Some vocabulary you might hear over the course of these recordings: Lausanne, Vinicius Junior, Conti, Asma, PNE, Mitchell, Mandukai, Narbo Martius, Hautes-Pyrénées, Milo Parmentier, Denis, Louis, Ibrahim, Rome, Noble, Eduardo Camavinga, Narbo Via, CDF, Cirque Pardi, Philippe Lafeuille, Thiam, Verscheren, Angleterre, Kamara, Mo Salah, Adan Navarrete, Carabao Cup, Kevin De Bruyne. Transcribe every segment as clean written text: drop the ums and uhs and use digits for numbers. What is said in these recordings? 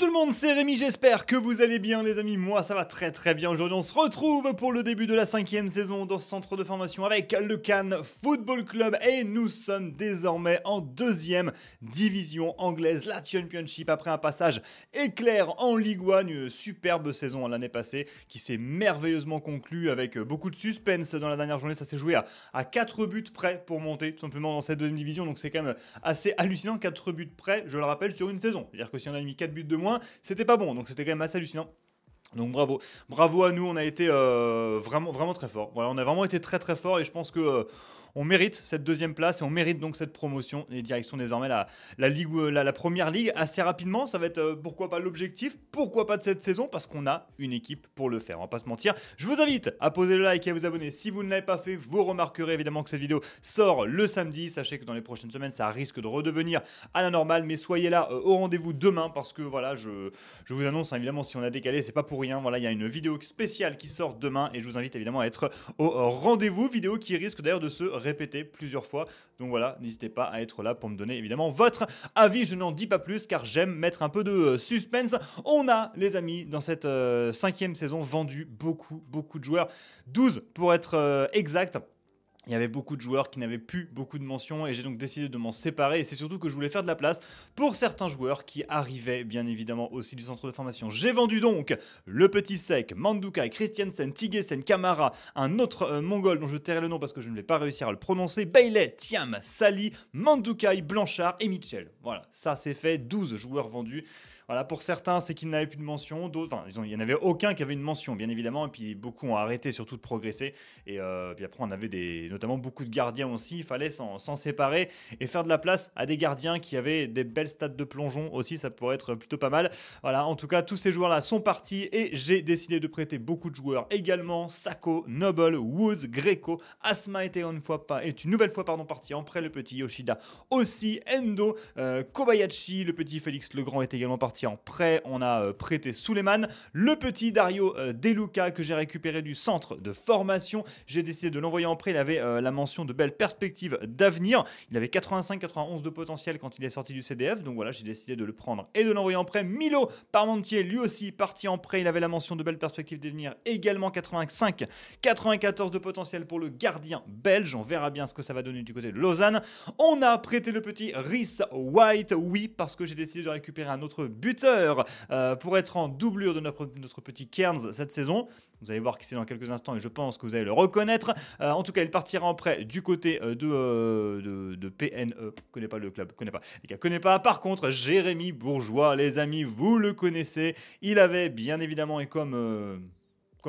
Salut tout le monde, c'est Rémi, j'espère que vous allez bien les amis, moi ça va très très bien. Aujourd'hui on se retrouve pour le début de la 5e saison dans ce centre de formation avec le Kahn Football Club et nous sommes désormais en 2e division anglaise, la Championship, après un passage éclair en Ligue 1, une superbe saison l'année passée qui s'est merveilleusement conclue avec beaucoup de suspense dans la dernière journée. Ça s'est joué à 4 buts près pour monter tout simplement dans cette 2e division, donc c'est quand même assez hallucinant, 4 buts près, je le rappelle, sur une saison, c'est-à-dire que si on a mis 4 buts de moins, c'était pas bon, donc c'était quand même assez hallucinant. Donc bravo, bravo à nous, on a été vraiment très fort. Voilà, on a vraiment été très fort et je pense que on mérite cette 2e place et on mérite donc cette promotion et direction désormais la première ligue assez rapidement. Ça va être pourquoi pas l'objectif, pourquoi pas de cette saison, parce qu'on a une équipe pour le faire, on va pas se mentir. Je vous invite à poser le like et à vous abonner si vous ne l'avez pas fait. Vous remarquerez évidemment que cette vidéo sort le samedi, sachez que dans les prochaines semaines ça risque de redevenir à la normale, mais soyez là au rendez-vous demain parce que voilà, je vous annonce hein, évidemment si on a décalé c'est pas pour rien. Voilà, il y a une vidéo spéciale qui sort demain et je vous invite évidemment à être au rendez-vous, vidéo qui risque d'ailleurs de se répéter plusieurs fois. Donc voilà, n'hésitez pas à être là pour me donner évidemment votre avis. Je n'en dis pas plus car j'aime mettre un peu de suspense. On a les amis dans cette 5e saison vendu beaucoup de joueurs, 12 pour être exact. Il y avait beaucoup de joueurs qui n'avaient plus beaucoup de mentions et j'ai donc décidé de m'en séparer. Et c'est surtout que je voulais faire de la place pour certains joueurs qui arrivaient bien évidemment aussi du centre de formation. J'ai vendu donc le petit sec, Mandukai, Christiansen, Tigesen, Kamara, un autre mongol dont je tairai le nom parce que je ne vais pas réussir à le prononcer, Bailey, Thiam, Sali, Mandukai, Blanchard et Mitchell. Voilà, ça c'est fait, 12 joueurs vendus. Voilà, pour certains, c'est qu'ils n'avaient plus de mention, d'autres, enfin, il n'y en avait aucun qui avait une mention, bien évidemment, et puis beaucoup ont arrêté, surtout de progresser, et puis après, on avait des, notamment beaucoup de gardiens aussi, il fallait s'en séparer et faire de la place à des gardiens qui avaient des belles stats de plongeon aussi, ça pourrait être plutôt pas mal. Voilà, en tout cas, tous ces joueurs-là sont partis, et j'ai décidé de prêter beaucoup de joueurs également, Sako, Noble, Woods, Greco, Asma est une nouvelle fois parti en prêt, le petit Yoshida aussi, Endo, Kobayashi, le petit Félix Legrand est également parti en prêt, on a prêté Suleiman, le petit Dario De Luca que j'ai récupéré du centre de formation, j'ai décidé de l'envoyer en prêt, il avait la mention de belles perspectives d'avenir, il avait 85-91 de potentiel quand il est sorti du CDF, donc voilà, j'ai décidé de le prendre et de l'envoyer en prêt. Milo Parmentier, lui aussi parti en prêt, il avait la mention de belles perspectives d'avenir, également 85-94 de potentiel pour le gardien belge, on verra bien ce que ça va donner du côté de Lausanne. On a prêté le petit Rhys White, oui, parce que j'ai décidé de récupérer un autre buteur pour être en doublure de notre petit Cairns cette saison. Vous allez voir qui c'est dans quelques instants et je pense que vous allez le reconnaître. En tout cas, il partira en prêt du côté de PNE. Connais pas le club, connais pas. Les gars, connais pas. Par contre, Jérémy Bourgeois, les amis, vous le connaissez. Il avait bien évidemment, et comme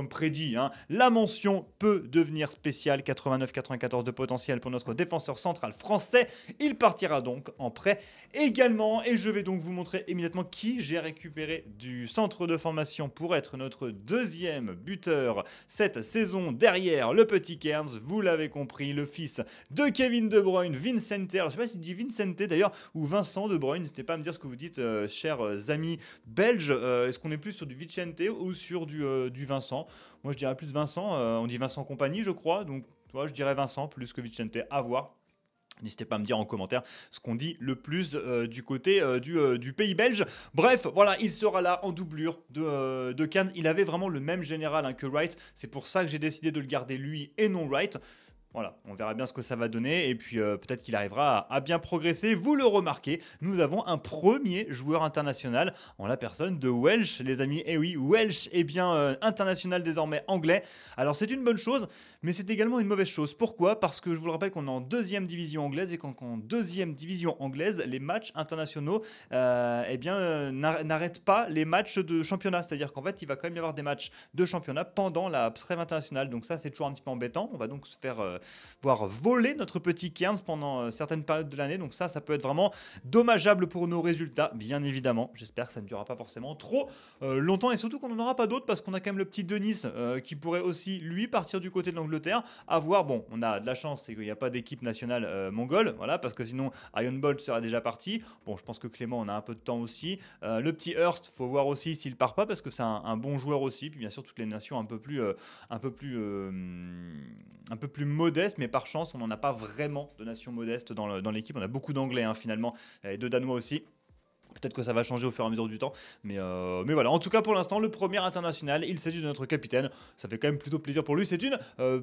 prédit, hein, la mention peut devenir spéciale, 89-94 de potentiel pour notre défenseur central français. Il partira donc en prêt également. Et je vais donc vous montrer immédiatement qui j'ai récupéré du centre de formation pour être notre 2e buteur cette saison derrière le petit Cairns. Vous l'avez compris, le fils de Kevin De Bruyne, Vincent. Alors, je ne sais pas s'il dit Vincent d'ailleurs ou Vincent De Bruyne. N'hésitez pas à me dire ce que vous dites, chers amis belges. Est-ce qu'on est plus sur du Vicente ou sur du Vincent? Moi je dirais plus Vincent, on dit Vincent Compagnie je crois, donc toi je dirais Vincent plus que Vicente, à voir. N'hésitez pas à me dire en commentaire ce qu'on dit le plus du côté du pays belge. Bref, voilà, il sera là en doublure de Cairns. Il avait vraiment le même général hein, que Wright, c'est pour ça que j'ai décidé de le garder lui et non Wright. Voilà, on verra bien ce que ça va donner et puis peut-être qu'il arrivera à bien progresser. Vous le remarquez, nous avons un premier joueur international en la personne de Welsh, les amis. Et oui, Welsh est bien international désormais anglais. Alors c'est une bonne chose, mais c'est également une mauvaise chose. Pourquoi? Parce que je vous le rappelle qu'on est en 2e division anglaise et qu'en 2e division anglaise, les matchs internationaux n'arrêtent pas les matchs de championnat. C'est-à-dire qu'en fait, il va quand même y avoir des matchs de championnat pendant la trêve internationale. Donc ça, c'est toujours un petit peu embêtant. On va donc se faire... voir voler notre petit Cairns pendant certaines périodes de l'année, donc ça peut être vraiment dommageable pour nos résultats bien évidemment. J'espère que ça ne durera pas forcément trop longtemps et surtout qu'on n'en aura pas d'autres parce qu'on a quand même le petit Denis qui pourrait aussi lui partir du côté de l'Angleterre, à voir. Bon, on a de la chance, c'est qu'il n'y a pas d'équipe nationale mongole, voilà, parce que sinon Arion Bold sera déjà parti. Bon, je pense que Clément, on a un peu de temps aussi, le petit Hurst, faut voir aussi s'il part pas parce que c'est un bon joueur aussi, puis bien sûr toutes les nations un peu plus modeste, mais par chance, on n'en a pas vraiment de nations modestes dans l'équipe. On a beaucoup d'anglais hein, finalement, et de danois aussi. Peut-être que ça va changer au fur et à mesure du temps. Mais voilà, en tout cas pour l'instant, le premier international, il s'agit de notre capitaine. Ça fait quand même plutôt plaisir pour lui. C'est une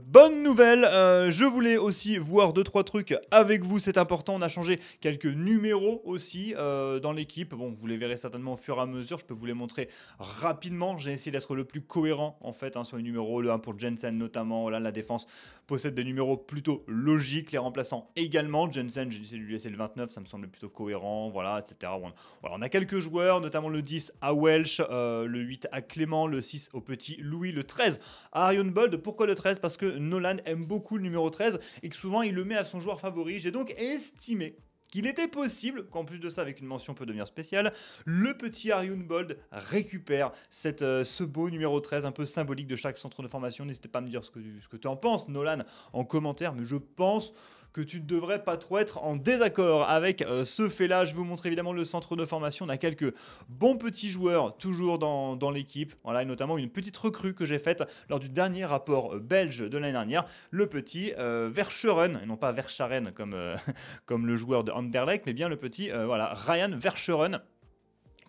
bonne nouvelle. Je voulais aussi voir 2-3 trucs avec vous. C'est important. On a changé quelques numéros aussi dans l'équipe. Bon, vous les verrez certainement au fur et à mesure. Je peux vous les montrer rapidement. J'ai essayé d'être le plus cohérent en fait sur les numéros. Le 1 pour Jensen notamment. Voilà, la défense possède des numéros plutôt logiques. Les remplaçants également. Jensen, j'ai essayé de lui laisser le 29. Ça me semble plutôt cohérent. Voilà, etc. Bon, alors on a quelques joueurs, notamment le 10 à Welsh, le 8 à Clément, le 6 au petit Louis, le 13 à Arion Bold. Pourquoi le 13 ? Parce que Nolan aime beaucoup le numéro 13 et que souvent il le met à son joueur favori. J'ai donc estimé qu'il était possible qu'en plus de ça, avec une mention peut devenir spéciale, le petit Arion Bold récupère ce beau numéro 13 un peu symbolique de chaque centre de formation. N'hésitez pas à me dire ce que tu en penses, Nolan, en commentaire, mais je pense que tu ne devrais pas trop être en désaccord avec ce fait-là. Je vous montre évidemment le centre de formation. On a quelques bons petits joueurs toujours dans l'équipe. Voilà, et notamment une petite recrue que j'ai faite lors du dernier rapport belge de l'année dernière. Le petit Verscheren, et non pas Verscheren comme le joueur de Anderlecht, mais bien le petit voilà, Ryan Verscheren,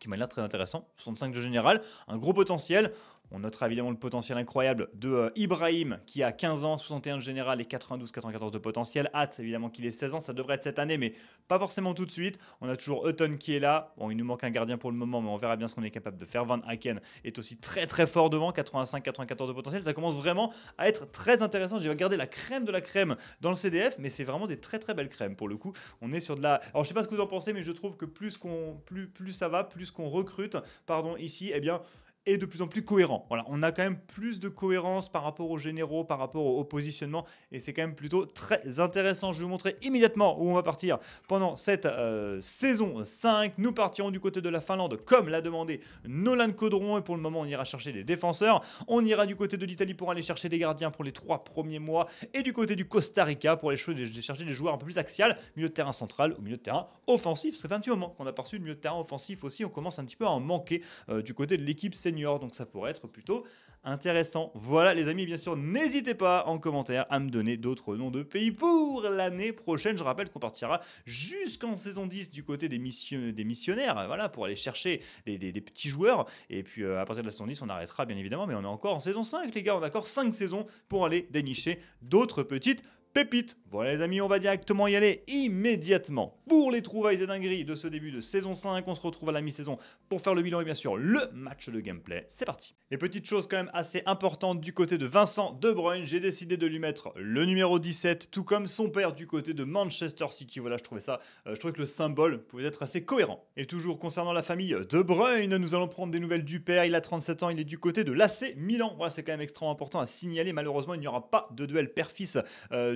qui m'a l'air très intéressant. 65 de général, un gros potentiel. On notera évidemment le potentiel incroyable de Ibrahim, qui a 15 ans, 61 de général et 92-94 de potentiel. Hâte évidemment qu'il ait 16 ans, ça devrait être cette année, mais pas forcément tout de suite. On a toujours Anton qui est là. Bon, il nous manque un gardien pour le moment, mais on verra bien ce qu'on est capable de faire. Van Aken est aussi très très fort devant, 85-94 de potentiel. Ça commence vraiment à être très intéressant. J'ai regardé la crème de la crème dans le CDF, mais c'est vraiment des très très belles crèmes pour le coup. On est sur de la... Alors je sais pas ce que vous en pensez, mais je trouve que plus ça va, plus qu'on recrute, pardon, ici, eh bien... est de plus en plus cohérent. Voilà, on a quand même plus de cohérence par rapport aux généraux, par rapport au positionnement, et c'est quand même plutôt très intéressant. Je vais vous montrer immédiatement où on va partir pendant cette saison 5. Nous partirons du côté de la Finlande, comme l'a demandé Nolan Caudron, et pour le moment, on ira chercher des défenseurs. On ira du côté de l'Italie pour aller chercher des gardiens pour les 3 premiers mois, et du côté du Costa Rica pour aller chercher des joueurs un peu plus axial, milieu de terrain central ou milieu de terrain offensif. Ça fait un petit moment qu'on a pas reçu le milieu de terrain offensif aussi, on commence un petit peu à en manquer du côté de l'équipe senior. Donc ça pourrait être plutôt intéressant. Voilà les amis, bien sûr, n'hésitez pas en commentaire à me donner d'autres noms de pays pour l'année prochaine. Je rappelle qu'on partira jusqu'en saison 10 du côté des missionnaires, voilà, pour aller chercher des petits joueurs. Et puis à partir de la saison 10, on arrêtera bien évidemment, mais on est encore en saison 5 les gars, on a encore 5 saisons pour aller dénicher d'autres petites pépite. Voilà les amis, on va directement y aller immédiatement. Pour les trouvailles et dingueries de ce début de saison 5, on se retrouve à la mi-saison pour faire le bilan et bien sûr le match de gameplay. C'est parti. Et petite chose quand même assez importante du côté de Vincent De Bruyne, j'ai décidé de lui mettre le numéro 17, tout comme son père du côté de Manchester City. Voilà, je trouvais que le symbole pouvait être assez cohérent. Et toujours concernant la famille De Bruyne, nous allons prendre des nouvelles du père. Il a 37 ans, il est du côté de l'AC Milan. Voilà, c'est quand même extrêmement important à signaler. Malheureusement, il n'y aura pas de duel père-fils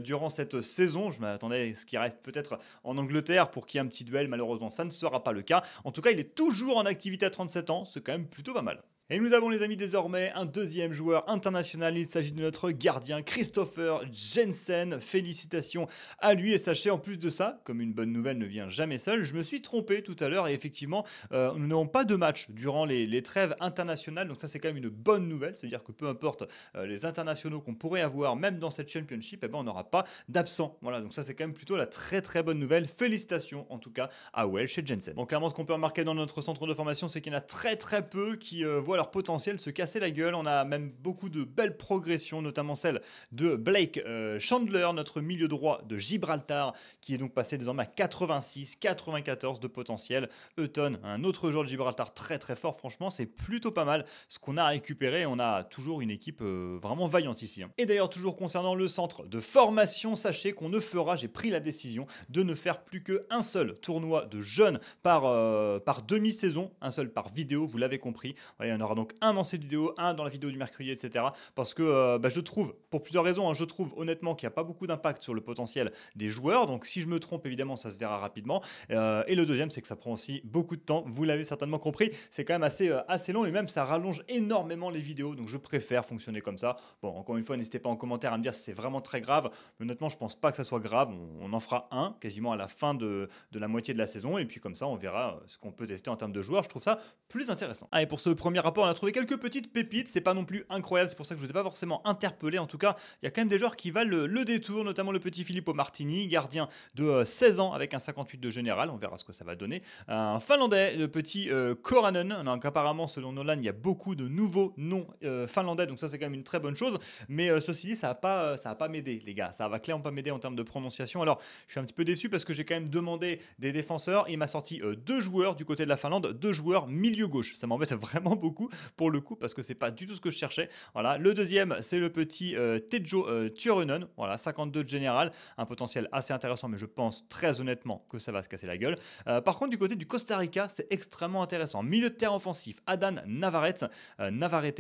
durant cette saison. Je m'attendais à ce qu'il reste peut-être en Angleterre pour qu'il y ait un petit duel. Malheureusement, ça ne sera pas le cas. En tout cas, il est toujours en activité à 37 ans. C'est quand même plutôt pas mal. Et nous avons les amis désormais un deuxième joueur international, il s'agit de notre gardien Christopher Jensen, félicitations à lui et sachez en plus de ça, comme une bonne nouvelle ne vient jamais seule, je me suis trompé tout à l'heure et effectivement nous n'avons pas de match durant les trêves internationales, donc ça c'est quand même une bonne nouvelle, c'est-à-dire que peu importe les internationaux qu'on pourrait avoir même dans cette championship, eh ben, on n'aura pas d'absent, voilà donc ça c'est quand même plutôt la très très bonne nouvelle, félicitations en tout cas à Welsh et Jensen. Bon clairement ce qu'on peut remarquer dans notre centre de formation c'est qu'il y en a très très peu qui voient leur potentiel se casser la gueule. On a même beaucoup de belles progressions, notamment celle de Blake Chandler, notre milieu droit de Gibraltar, qui est donc passé désormais à 86-94 de potentiel. Euton, un autre joueur de Gibraltar très très fort, franchement c'est plutôt pas mal ce qu'on a récupéré, on a toujours une équipe vraiment vaillante ici. Et d'ailleurs toujours concernant le centre de formation, sachez qu'on ne fera, j'ai pris la décision de ne faire plus qu'un seul tournoi de jeunes par demi-saison, un seul par vidéo, vous l'avez compris, voilà, il y en aura donc un dans cette vidéo, un dans la vidéo du mercredi, etc. Parce que je trouve, pour plusieurs raisons, hein, je trouve honnêtement qu'il n'y a pas beaucoup d'impact sur le potentiel des joueurs. Donc si je me trompe, évidemment, ça se verra rapidement. Et le deuxième, c'est que ça prend aussi beaucoup de temps. Vous l'avez certainement compris, c'est quand même assez long et même ça rallonge énormément les vidéos. Donc je préfère fonctionner comme ça. Bon, encore une fois, n'hésitez pas en commentaire à me dire si c'est vraiment très grave. Mais honnêtement, je pense pas que ça soit grave. On en fera un quasiment à la fin de la moitié de la saison. Et puis comme ça, on verra ce qu'on peut tester en termes de joueurs. Je trouve ça plus intéressant. Ah, et pour ce premier rapport rapport, on a trouvé quelques petites pépites, c'est pas non plus incroyable, c'est pour ça que je vous ai pas forcément interpellé. En tout cas, il y a quand même des joueurs qui valent le détour, notamment le petit Filippo Martini, gardien de 16 ans avec un 58 de général, on verra ce que ça va donner. Un Finlandais, le petit Koranen, donc apparemment selon Nolan, il y a beaucoup de nouveaux noms finlandais, donc ça c'est quand même une très bonne chose, mais ceci dit, ça va pas m'aider les gars, ça va clairement pas m'aider en termes de prononciation. Alors je suis un petit peu déçu parce que j'ai quand même demandé des défenseurs, il m'a sorti deux joueurs du côté de la Finlande, deux joueurs milieu gauche, ça m'embête vraiment beaucoup pour le coup parce que c'est pas du tout ce que je cherchais. Voilà, le deuxième c'est le petit Tejo Turunen, voilà, 52 de général, un potentiel assez intéressant mais je pense très honnêtement que ça va se casser la gueule. Par contre du côté du Costa Rica c'est extrêmement intéressant, milieu de terrain offensif, Adan Navarrete, je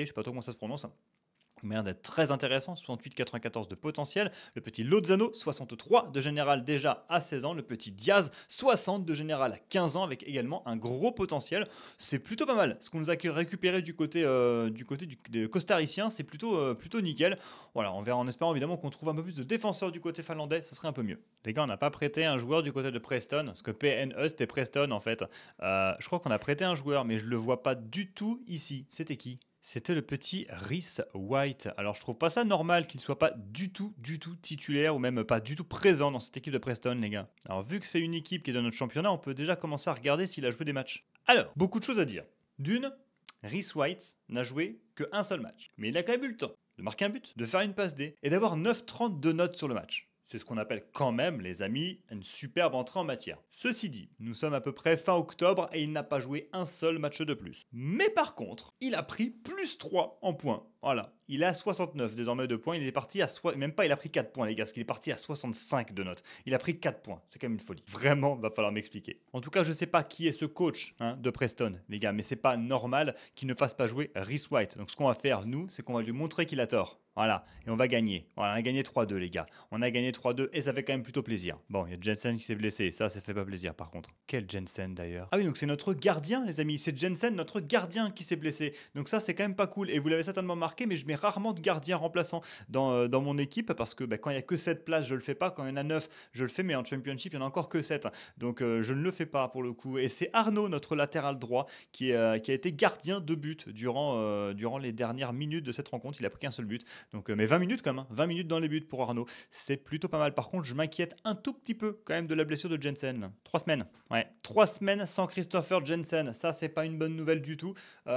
sais pas trop comment ça se prononce, mais un d'être très intéressant, 68-94 de potentiel. Le petit Lozano, 63 de général déjà à 16 ans. Le petit Diaz, 60 de général à 15 ans avec également un gros potentiel. C'est plutôt pas mal. Ce qu'on nous a récupéré du côté des costariciens, c'est plutôt nickel. Voilà, on verra en espérant évidemment qu'on trouve un peu plus de défenseurs du côté finlandais, ce serait un peu mieux. Les gars, on n'a pas prêté un joueur du côté de Preston, parce que PNE c'était Preston en fait. Je crois qu'on a prêté un joueur, mais je le vois pas du tout ici. C'était qui ? C'était le petit Rhys White. Alors, je trouve pas ça normal qu'il soit pas du tout titulaire ou même pas du tout présent dans cette équipe de Preston, les gars. Alors, vu que c'est une équipe qui est dans notre championnat, on peut déjà commencer à regarder s'il a joué des matchs. Alors, beaucoup de choses à dire. D'une, Rhys White n'a joué qu'un seul match. Mais il a quand même eu le temps de marquer un but, de faire une passe D et d'avoir 9,30 de notes sur le match. C'est ce qu'on appelle quand même, les amis, une superbe entrée en matière. Ceci dit, nous sommes à peu près fin octobre et il n'a pas joué un seul match de plus. Mais par contre, il a pris plus 3 en points. Voilà, il a 69 désormais de points, il est parti à... Même pas, il a pris 4 points les gars, parce qu'il est parti à 65 de notes. Il a pris 4 points, c'est quand même une folie. Vraiment, va falloir m'expliquer. En tout cas, je sais pas qui est ce coach de Preston, les gars, mais c'est pas normal qu'il ne fasse pas jouer Rhys White. Donc ce qu'on va faire, nous, c'est qu'on va lui montrer qu'il a tort. Voilà, et on va gagner. Voilà, on a gagné 3-2 les gars. On a gagné 3-2 et ça fait quand même plutôt plaisir. Bon, il y a Jensen qui s'est blessé, ça fait pas plaisir par contre. Quel Jensen d'ailleurs? Ah oui, donc c'est notre gardien les amis, c'est Jensen, notre gardien qui s'est blessé. Donc ça c'est quand même pas cool et vous l'avez certainement marqué. Mais je mets rarement de gardien remplaçant dans mon équipe parce que bah, quand il n'y a que 7 places je le fais pas, quand il y en a 9 je le fais, mais en Championship il n'y en a encore que 7, donc je ne le fais pas pour le coup. Et c'est Arnaud, notre latéral droit, qui a été gardien de but durant les dernières minutes de cette rencontre. Il a pris qu'un seul but, donc, mais 20 minutes quand même, 20 minutes dans les buts pour Arnaud, c'est plutôt pas mal. Par contre je m'inquiète un tout petit peu quand même de la blessure de Jensen. 3 semaines, ouais, 3 semaines sans Christopher Jensen, ça c'est pas une bonne nouvelle du tout. On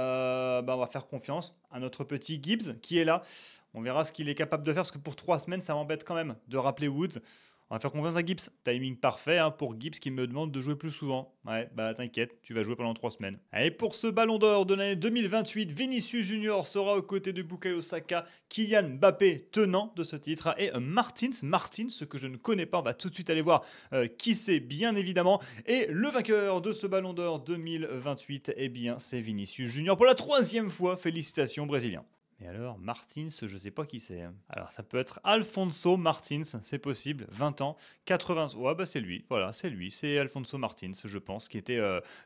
va faire confiance à notre petit Gibbs qui est là, on verra ce qu'il est capable de faire parce que pour 3 semaines ça m'embête quand même de rappeler Woods. On va faire confiance à Gibbs, timing parfait pour Gibbs qui me demande de jouer plus souvent. Ouais, bah t'inquiète, tu vas jouer pendant 3 semaines. Et pour ce ballon d'or de l'année 2028, Vinicius Junior sera aux côtés de Bukayo Saka, Kylian Mbappé tenant de ce titre et Martins, ce que je ne connais pas, on va tout de suite aller voir qui c'est bien évidemment. Et le vainqueur de ce ballon d'or 2028, eh bien c'est Vinicius Junior pour la 3e fois, félicitations Brésiliens. Mais alors, Martins, je sais pas qui c'est. Alors, ça peut être Alfonso Martins, c'est possible, 20 ans, 80... Ouais, bah c'est lui, voilà, c'est lui, c'est Alfonso Martins, je pense, qui était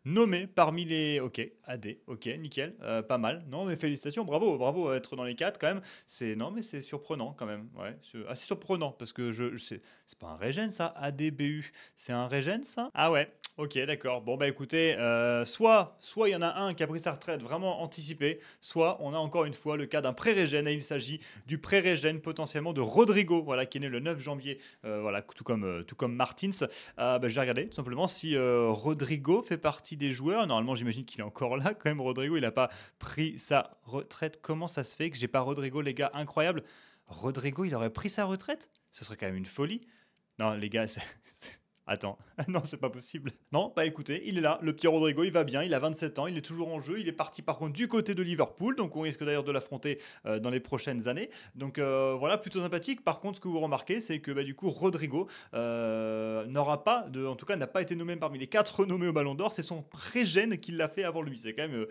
nommé parmi les... Ok, AD, ok, nickel, pas mal. Non, mais félicitations, bravo, bravo à être dans les 4, quand même. C'est... Non, mais c'est surprenant, quand même, ouais, assez surprenant, parce que je sais... C'est pas un régène, ça, ADBU, c'est un régène, ça? Ah ouais, ok, d'accord. Bon, bah écoutez, soit il y en a un qui a pris sa retraite vraiment anticipée, soit on a encore une fois le cas d'un pré-régène, et il s'agit du pré-régène potentiellement de Rodrigo, voilà, qui est né le 9 janvier, voilà, tout comme Martins. Je vais regarder tout simplement si Rodrigo fait partie des joueurs. Normalement, j'imagine qu'il est encore là quand même. Rodrigo, il n'a pas pris sa retraite. Comment ça se fait que j'ai pas Rodrigo, les gars? Incroyable. Rodrigo, il aurait pris sa retraite? Ce serait quand même une folie. Non, les gars, Attends, non, c'est pas possible. Non, bah écoutez, il est là, le petit Rodrigo, il va bien, il a 27 ans, il est toujours en jeu, il est parti par contre du côté de Liverpool, donc on risque d'ailleurs de l'affronter dans les prochaines années. Donc voilà, plutôt sympathique. Par contre, ce que vous remarquez, c'est que bah, du coup, Rodrigo n'aura pas, en tout cas, n'a pas été nommé parmi les 4 nommés au Ballon d'Or, c'est son pré-gène qui l'a fait avant lui. C'est quand même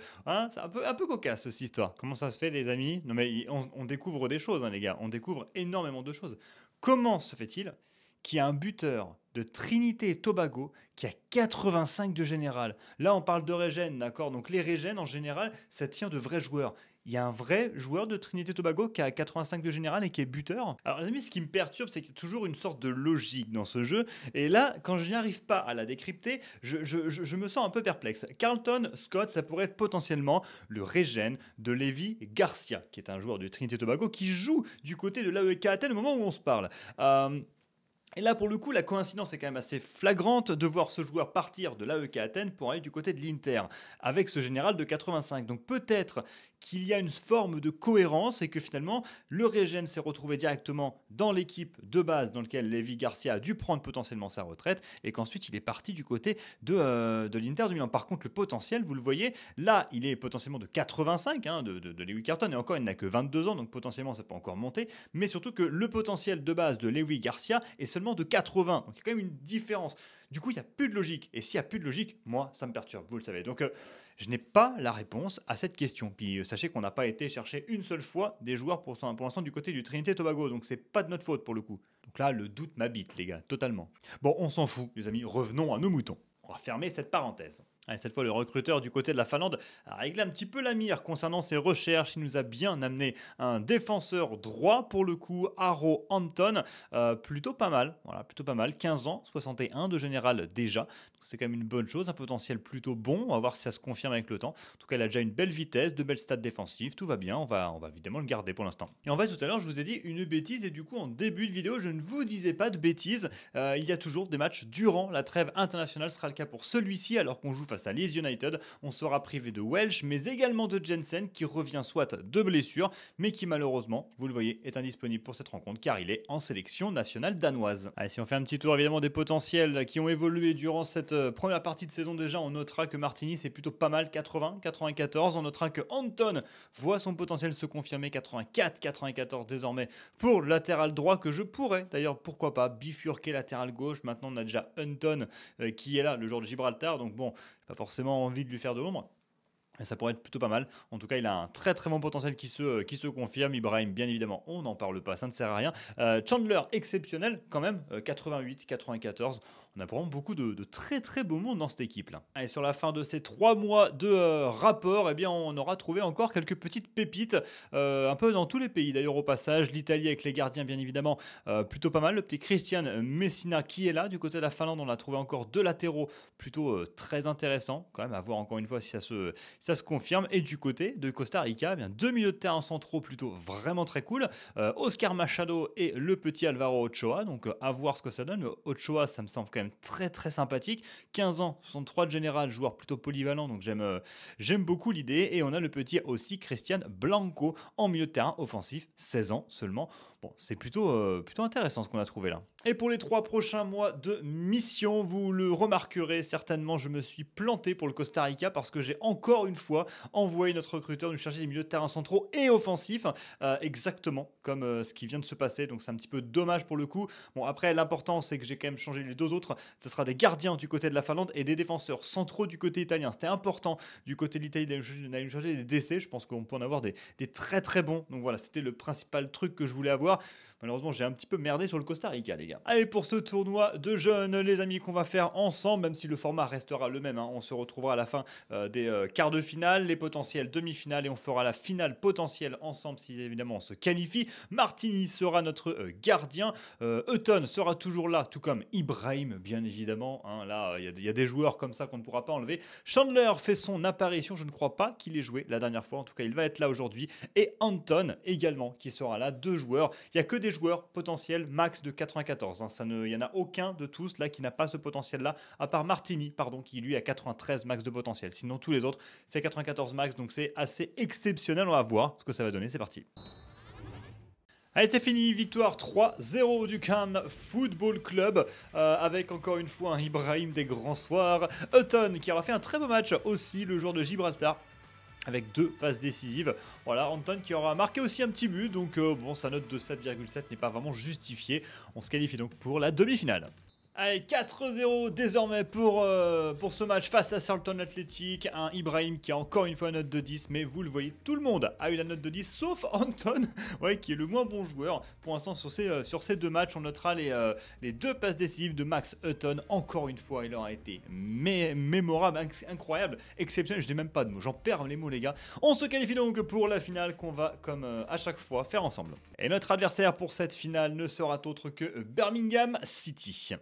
c'est un peu cocasse, cette histoire. Comment ça se fait, les amis? Non mais on découvre des choses, hein, les gars, on découvre énormément de choses. Comment se fait-il qui a un buteur de Trinité et Tobago qui a 85 de général. Là, on parle de Régène, d'accord? Donc les Régènes, en général, ça tient de vrais joueurs. Il y a un vrai joueur de Trinité Tobago qui a 85 de général et qui est buteur. Alors les amis, ce qui me perturbe, c'est qu'il y a toujours une sorte de logique dans ce jeu. Et là, quand je n'y arrive pas à la décrypter, je me sens un peu perplexe. Carlton Scott, ça pourrait être potentiellement le Régène de Lévi Garcia, qui est un joueur de Trinité Tobago qui joue du côté de l'AEK Athènes au moment où on se parle. Et là, pour le coup, la coïncidence est quand même assez flagrante de voir ce joueur partir de l'AEK Athènes pour aller du côté de l'Inter, avec ce général de 85. Donc peut-être qu'il y a une forme de cohérence et que finalement, le Régène s'est retrouvé directement dans l'équipe de base dans laquelle Lévi Garcia a dû prendre potentiellement sa retraite et qu'ensuite, il est parti du côté de l'Inter de Milan. Par contre, le potentiel, vous le voyez, là, il est potentiellement de 85 hein, de Lewis Carlton. Et encore, il n'a que 22 ans, donc potentiellement, ça peut encore monter. Mais surtout que le potentiel de base de Lévi Garcia est seulement de 80. Donc, il y a quand même une différence. Du coup, il n'y a plus de logique. Et s'il n'y a plus de logique, moi, ça me perturbe, vous le savez. Donc, je n'ai pas la réponse à cette question. Puis, sachez qu'on n'a pas été chercher une seule fois des joueurs pour l'instant du côté du Trinité Tobago. Donc, c'est pas de notre faute pour le coup. Donc là, le doute m'habite, les gars, totalement. Bon, on s'en fout, les amis. Revenons à nos moutons. On va fermer cette parenthèse. Allez, cette fois, le recruteur du côté de la Finlande a réglé un petit peu la mire concernant ses recherches. Il nous a bien amené un défenseur droit, pour le coup, Aro Anton. Plutôt pas mal, voilà, plutôt pas mal. 15 ans, 61 de général déjà. C'est quand même une bonne chose, un potentiel plutôt bon. On va voir si ça se confirme avec le temps. En tout cas, il a déjà une belle vitesse, de belles stats défensives. Tout va bien, on va évidemment le garder pour l'instant. Et en fait, tout à l'heure, je vous ai dit une bêtise. Et du coup, en début de vidéo, je ne vous disais pas de bêtises. Il y a toujours des matchs durant la trêve internationale. Ce sera le cas pour celui-ci, alors qu'on joue face à Leeds United. On sera privé de Welsh, mais également de Jensen, qui revient soit de blessure, mais qui malheureusement, vous le voyez, est indisponible pour cette rencontre, car il est en sélection nationale danoise. Allez, si on fait un petit tour évidemment des potentiels qui ont évolué durant cette première partie de saison déjà, on notera que Martini c'est plutôt pas mal, 80, 94. On notera que Anton voit son potentiel se confirmer, 84, 94 désormais pour latéral droit, que je pourrais d'ailleurs, pourquoi pas, bifurquer latéral gauche. Maintenant on a déjà Anton qui est là, le joueur de Gibraltar, donc bon, pas forcément envie de lui faire de l'ombre. Ça pourrait être plutôt pas mal. En tout cas, il a un très très bon potentiel qui se confirme. Ibrahim, bien évidemment, on n'en parle pas, ça ne sert à rien. Chandler, exceptionnel quand même, 88, 94. On a vraiment beaucoup de très très beau monde dans cette équipe là. Et sur la fin de ces 3 mois de rapport, eh bien, on aura trouvé encore quelques petites pépites, un peu dans tous les pays d'ailleurs au passage. L'Italie avec les gardiens, bien évidemment, plutôt pas mal. Le petit Christian Messina qui est là. Du côté de la Finlande, on a trouvé encore 2 latéraux plutôt très intéressants. Quand même, à voir encore une fois si ça se confirme. Et du côté de Costa Rica, eh bien, 2 milieux de terrain centraux plutôt vraiment très cool. Oscar Machado et le petit Alvaro Ochoa. Donc à voir ce que ça donne. Mais Ochoa, ça me semble quand même très très sympathique. 15 ans, 63 de général, joueur plutôt polyvalent. Donc j'aime beaucoup l'idée. Et on a le petit aussi Christian Blanco en milieu de terrain offensif, 16 ans seulement. Bon, c'est plutôt intéressant ce qu'on a trouvé là. Et pour les 3 prochains mois de mission, vous le remarquerez certainement, je me suis planté pour le Costa Rica parce que j'ai encore une fois envoyé notre recruteur nous chercher des milieux de terrain centraux et offensifs, exactement comme ce qui vient de se passer. Donc c'est un petit peu dommage pour le coup. Bon, après, l'important c'est que j'ai quand même changé les 2 autres. Ce sera des gardiens du côté de la Finlande et des défenseurs centraux du côté italien. C'était important du côté de l'Italie d'aller nous chercher des décès. Je pense qu'on peut en avoir des très très bons. Donc voilà, c'était le principal truc que je voulais avoir. Malheureusement, j'ai un petit peu merdé sur le Costa Rica, les gars. Allez, pour ce tournoi de jeunes, les amis, qu'on va faire ensemble, même si le format restera le même, hein, on se retrouvera à la fin des quarts de finale, les potentiels demi-finales, et on fera la finale potentielle ensemble si évidemment on se qualifie. Martini sera notre gardien, Hutton sera toujours là, tout comme Ibrahim, bien évidemment. Hein, là, il y a des joueurs comme ça qu'on ne pourra pas enlever. Chandler fait son apparition, je ne crois pas qu'il ait joué la dernière fois, en tout cas, il va être là aujourd'hui. Et Anton également, qui sera là, 2 joueurs. Il n'y a que des joueurs potentiels max de 94. Hein. Il n'y en a aucun de tous là qui n'a pas ce potentiel-là, à part Martini, pardon, qui lui a 93 max de potentiel. Sinon, tous les autres, c'est 94 max, donc c'est assez exceptionnel. On va voir ce que ça va donner. C'est parti. Allez, c'est fini, victoire 3-0 du Kahn Football Club, avec encore une fois un Ibrahim des grands soirs. Hutton qui aura fait un très beau match aussi, le joueur de Gibraltar, avec 2 passes décisives. Voilà, Anton qui aura marqué aussi un petit but, donc bon, sa note de 7,7 n'est pas vraiment justifiée. On se qualifie donc pour la demi-finale. Allez, 4-0 désormais pour ce match face à Charlton Athletic. Un Ibrahim qui a encore une fois une note de 10, mais vous le voyez, tout le monde a eu la note de 10, sauf Anton, ouais, qui est le moins bon joueur. Pour l'instant, sur ces deux matchs, on notera les deux passes décisives de Max Hutton. Encore une fois, il aura été mémorable, incroyable, exceptionnel. Je n'ai même pas de mots, j'en perds les mots, les gars. On se qualifie donc pour la finale qu'on va, comme à chaque fois, faire ensemble. Et notre adversaire pour cette finale ne sera autre que Birmingham City.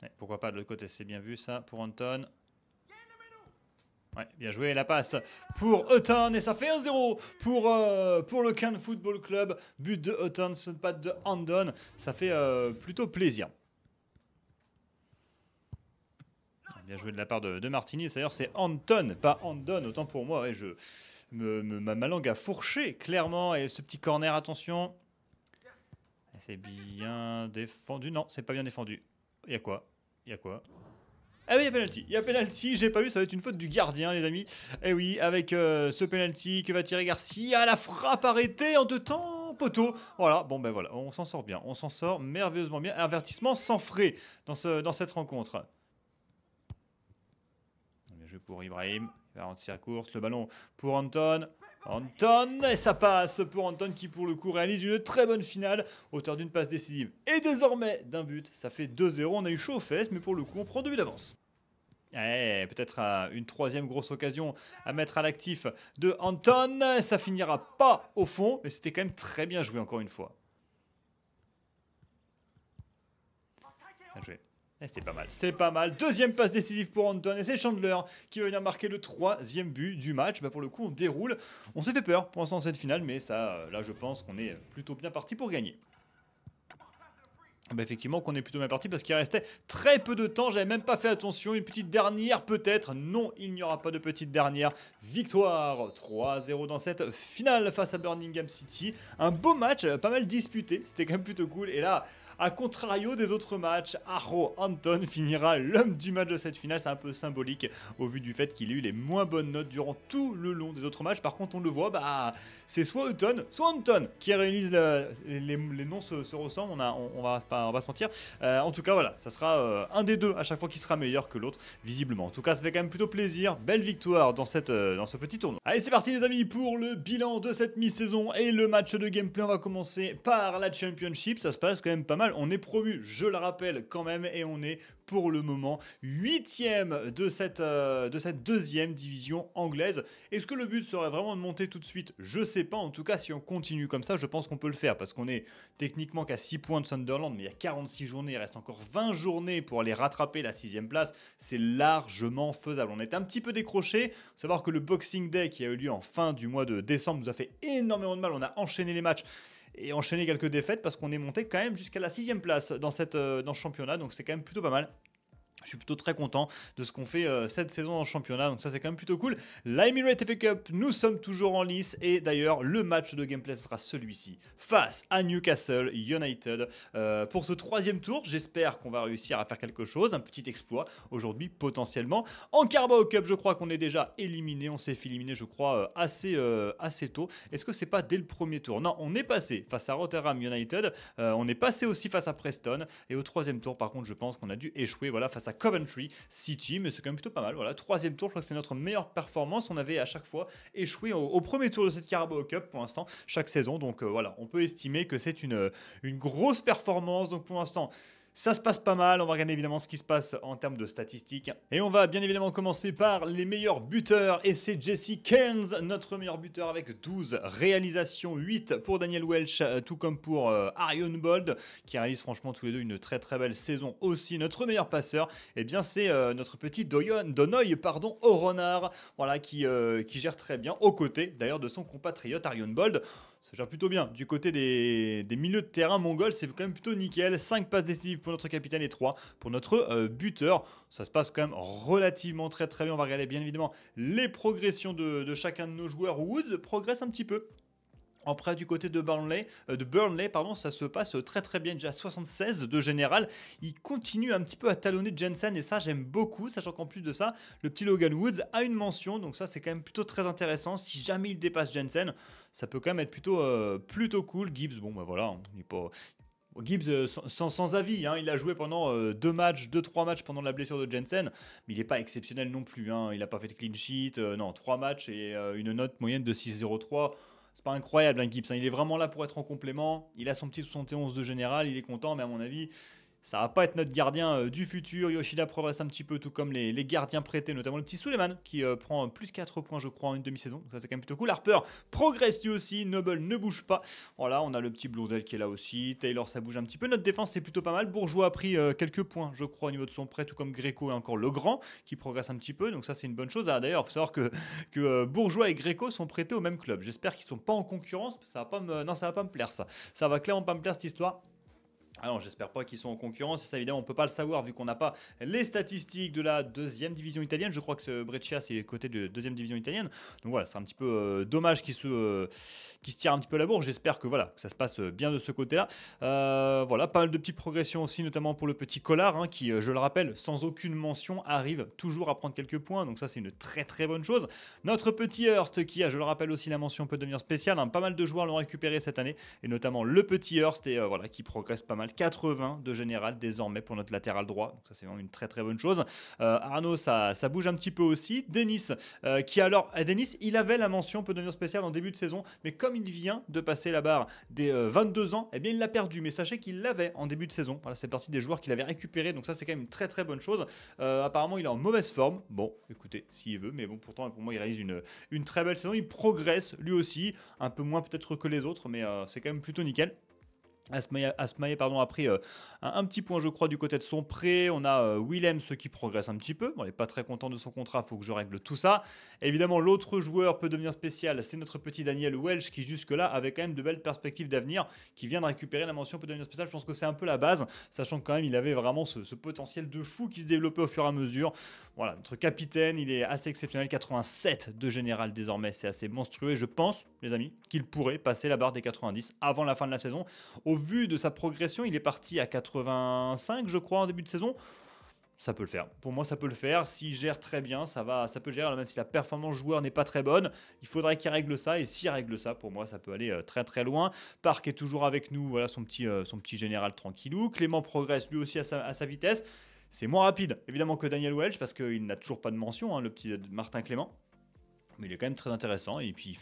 Ouais, pourquoi pas de l'autre côté, c'est bien vu ça pour Anton. Ouais, bien joué, la passe pour Hutton et ça fait 1-0 pour le Kahn Football Club. But de Hutton, ce patte de Andon, ça fait plutôt plaisir. Bien joué de la part de Martini, d'ailleurs c'est Anton, pas Andon, autant pour moi, ouais, ma langue a fourché clairement et ce petit corner, attention. C'est bien défendu, non, c'est pas bien défendu. Il y a quoi? Il y a quoi? Ah oui, il y a penalty. Il y a penalty, j'ai pas vu, ça va être une faute du gardien, les amis. Et oui, avec ce penalty que va tirer Garcia, la frappe arrêtée en deux temps, poteau. Voilà, bon ben voilà, on s'en sort bien. On s'en sort merveilleusement bien. Avertissement sans frais dans cette rencontre. Bien joué pour Ibrahim, il va rentrer sa course, le ballon pour Anton. Anton, et ça passe pour Anton qui pour le coup réalise une très bonne finale, hauteur d'une passe décisive et désormais d'un but, ça fait 2-0, on a eu chaud aux fesses mais pour le coup on prend 2 buts d'avance. Eh, peut-être une troisième grosse occasion à mettre à l'actif de Anton, ça finira pas au fond mais c'était quand même très bien joué encore une fois. Bien joué. C'est pas mal, c'est pas mal. Deuxième passe décisive pour Anton et c'est Chandler qui va venir marquer le 3e but du match. Bah pour le coup, on déroule. On s'est fait peur pour l'instant cette finale, mais ça, là, je pense qu'on est plutôt bien parti pour gagner. Bah effectivement qu'on est plutôt bien parti parce qu'il restait très peu de temps, j'avais même pas fait attention, une petite dernière peut-être, non il n'y aura pas de petite dernière, victoire 3-0 dans cette finale face à Birmingham City, un beau match, pas mal disputé, c'était quand même plutôt cool et là, à contrario des autres matchs, Aro Anton finira l'homme du match de cette finale, c'est un peu symbolique au vu du fait qu'il a eu les moins bonnes notes durant tout le long des autres matchs, par contre on le voit, bah c'est soit Anton, qui réunissent les noms se ressemblent, on va pas on va se mentir. En tout cas, voilà, ça sera un des deux à chaque fois qui sera meilleur que l'autre, visiblement. En tout cas, ça fait quand même plutôt plaisir. Belle victoire dans ce petit tournoi. Allez, c'est parti les amis pour le bilan de cette mi-saison et le match de gameplay. On va commencer par la Championship. Ça se passe quand même pas mal. On est promu, je le rappelle quand même, et on est pour le moment 8e de cette 2e division anglaise. Est-ce que le but serait vraiment de monter tout de suite? Je sais pas. En tout cas, si on continue comme ça, je pense qu'on peut le faire parce qu'on est techniquement qu'à 6 points de Sunderland, mais il y a 46 journées, il reste encore 20 journées pour aller rattraper la 6e place, c'est largement faisable. On est un petit peu décroché, savoir que le Boxing Day qui a eu lieu en fin du mois de décembre nous a fait énormément de mal, on a enchaîné les matchs et enchaîné quelques défaites parce qu'on est monté quand même jusqu'à la 6e place dans ce championnat, donc c'est quand même plutôt pas mal. Je suis plutôt très content de ce qu'on fait cette saison dans le championnat, donc ça c'est quand même plutôt cool. L'Emirates FA Cup, nous sommes toujours en lice et d'ailleurs le match de gameplay sera celui-ci face à Newcastle United pour ce 3e tour. J'espère qu'on va réussir à faire quelque chose, un petit exploit aujourd'hui potentiellement. En Carabao Cup, je crois qu'on est déjà éliminé, on s'est fait éliminer je crois assez tôt. Est-ce que c'est pas dès le premier tour? Non, on est passé face à Rotherham United, on est passé aussi face à Preston et au 3e tour par contre je pense qu'on a dû échouer, voilà, face à Coventry City, mais c'est quand même plutôt pas mal. Voilà, 3e tour, je crois que c'est notre meilleure performance. On avait à chaque fois échoué au premier tour de cette Carabao Cup pour l'instant, chaque saison. Donc voilà, on peut estimer que c'est une grosse performance. Donc pour l'instant, ça se passe pas mal, on va regarder évidemment ce qui se passe en termes de statistiques. Et on va bien évidemment commencer par les meilleurs buteurs. Et c'est Jesse Cairns, notre meilleur buteur avec 12 réalisations, 8 pour Daniel Welsh, tout comme pour Arion Bold, qui réalise franchement tous les deux une très très belle saison aussi. Notre meilleur passeur, eh bien c'est notre petit Donoy, pardon, au renard, voilà, qui gère très bien, aux côtés d'ailleurs de son compatriote Arion Bold. Ça gère plutôt bien. Du côté des milieux de terrain mongols, c'est quand même plutôt nickel. 5 passes décisives pour notre capitaine et 3 pour notre buteur. Ça se passe quand même relativement très très bien. On va regarder bien évidemment les progressions de chacun de nos joueurs. Woods progresse un petit peu. En prêt du côté de Burnley, pardon, ça se passe très très bien, déjà 76 de général. Il continue un petit peu à talonner Jensen et ça j'aime beaucoup, sachant qu'en plus de ça, le petit Logan Woods a une mention, donc ça c'est quand même plutôt très intéressant. Si jamais il dépasse Jensen, ça peut quand même être plutôt cool. Gibbs, bon ben voilà, on n'est pas... Gibbs, sans avis, hein, il a joué pendant 2-3 matchs pendant la blessure de Jensen, mais il n'est pas exceptionnel non plus, hein, il n'a pas fait de clean sheet, non, 3 matchs et une note moyenne de 6,03, c'est pas incroyable, hein, Gibbs, hein, il est vraiment là pour être en complément, il a son petit 71 de général, il est content, mais à mon avis, ça va pas être notre gardien du futur. Yoshida progresse un petit peu, tout comme les gardiens prêtés, notamment le petit Suleiman, qui prend plus 4 points, je crois, en une demi-saison. Ça, c'est quand même plutôt cool. Harper progresse lui aussi. Noble ne bouge pas. Voilà, on a le petit Blondel qui est là aussi. Taylor, ça bouge un petit peu. Notre défense, c'est plutôt pas mal. Bourgeois a pris quelques points, je crois, au niveau de son prêt, tout comme Greco et encore Legrand, qui progresse un petit peu. Donc ça, c'est une bonne chose. Ah, d'ailleurs, il faut savoir que Bourgeois et Greco sont prêtés au même club. J'espère qu'ils sont pas en concurrence. Ça va pas me... Non, ça va pas me plaire, ça. Ça va clairement pas me plaire, cette histoire. Alors, j'espère pas qu'ils sont en concurrence. Ça, évidemment, on peut pas le savoir vu qu'on n'a pas les statistiques de la deuxième division italienne. Je crois que ce Breccia, c'est côté de la deuxième division italienne. Donc voilà, c'est un petit peu dommage qu'ils se tirent un petit peu la bourre. J'espère que voilà, que ça se passe bien de ce côté-là. Voilà, pas mal de petites progressions aussi, notamment pour le petit Collard, hein, qui, je le rappelle, sans aucune mention, arrive toujours à prendre quelques points. Donc ça, c'est une très très bonne chose. Notre petit Hurst, qui a, je le rappelle aussi, la mention peut devenir spéciale. Hein. Pas mal de joueurs l'ont récupéré cette année, et notamment le petit Hurst, et voilà, qui progresse pas mal. 80 de général désormais pour notre latéral droit, donc ça c'est vraiment une très très bonne chose. Arnaud, ça bouge un petit peu aussi. Denis, qui alors, Denis, il avait la mention peut devenir spéciale en début de saison, mais comme il vient de passer la barre des 22 ans, eh bien il l'a perdu, mais sachez qu'il l'avait en début de saison. Voilà, c'est parti des joueurs qu'il avait récupéré, donc ça c'est quand même une très très bonne chose. Apparemment il est en mauvaise forme, bon écoutez, s'il veut, mais bon pourtant pour moi il réalise une très belle saison, il progresse lui aussi, un peu moins peut-être que les autres, mais c'est quand même plutôt nickel. Asma, pardon, a pris un petit point, je crois, du côté de son prêt. On a Willem, ce qui progresse un petit peu. Bon, il n'est pas très content de son contrat, il faut que je règle tout ça. Évidemment, l'autre joueur peut devenir spécial, c'est notre petit Daniel Welsh, qui jusque-là avait quand même de belles perspectives d'avenir, qui vient de récupérer la mention peut devenir spécial. Je pense que c'est un peu la base, sachant que quand même, il avait vraiment ce potentiel de fou qui se développait au fur et à mesure. Voilà, notre capitaine, il est assez exceptionnel, 87 de général désormais, c'est assez monstrueux. Je pense, les amis, qu'il pourrait passer la barre des 90 avant la fin de la saison. Au vu de sa progression, il est parti à 85, je crois, en début de saison. Ça peut le faire. Pour moi, ça peut le faire. S'il gère très bien, ça peut gérer. Alors, même si la performance joueur n'est pas très bonne, il faudrait qu'il règle ça. Et s'il règle ça, pour moi, ça peut aller très très loin. Park est toujours avec nous. Voilà son petit général tranquillou. Clément progresse lui aussi à sa vitesse. C'est moins rapide, évidemment, que Daniel Welsh, parce qu'il n'a toujours pas de mention, hein, le petit Martin Clément. Mais il est quand même très intéressant, et puis